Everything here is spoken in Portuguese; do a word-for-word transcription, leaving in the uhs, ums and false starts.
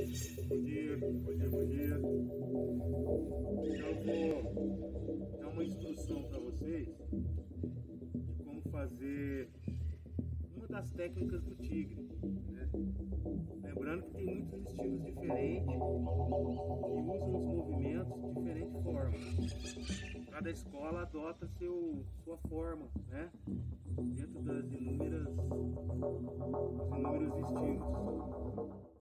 Oye, oye, oye. Eu vou dar uma instrução para vocês de como fazer uma das técnicas do tigre, né? Lembrando que tem muitos estilos diferentes que usam os movimentos de diferentes formas. Cada escola adota seu, sua forma, né? Dentro das inúmeras, dos inúmeros estilos.